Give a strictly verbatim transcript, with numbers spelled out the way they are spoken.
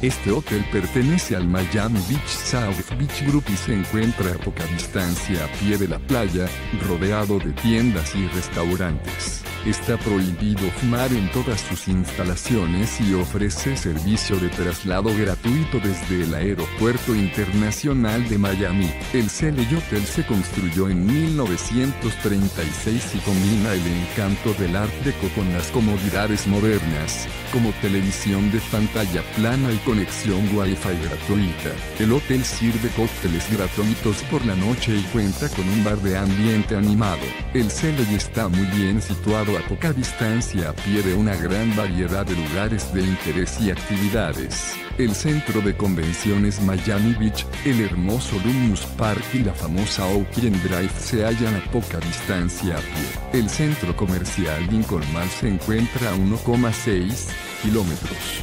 Este hotel pertenece al Miami Beach South Beach Group y se encuentra a poca distancia a pie de la playa, rodeado de tiendas y restaurantes. Está prohibido fumar en todas sus instalaciones y ofrece servicio de traslado gratuito desde el Aeropuerto Internacional de Miami. El Shelley Hotel se construyó en mil novecientos treinta y seis y combina el encanto del Art Deco con las comodidades modernas, como televisión de pantalla plana y conexión Wi-Fi gratuita. El hotel sirve cócteles gratuitos por la noche y cuenta con un bar de ambiente animado. El Shelley está muy bien situado a poca distancia a pie de una gran variedad de lugares de interés y actividades. El centro de convenciones Miami Beach, el hermoso Luminous Park y la famosa Ocean Drive se hallan a poca distancia a pie. El centro comercial Lincoln Mall se encuentra a uno coma seis kilómetros.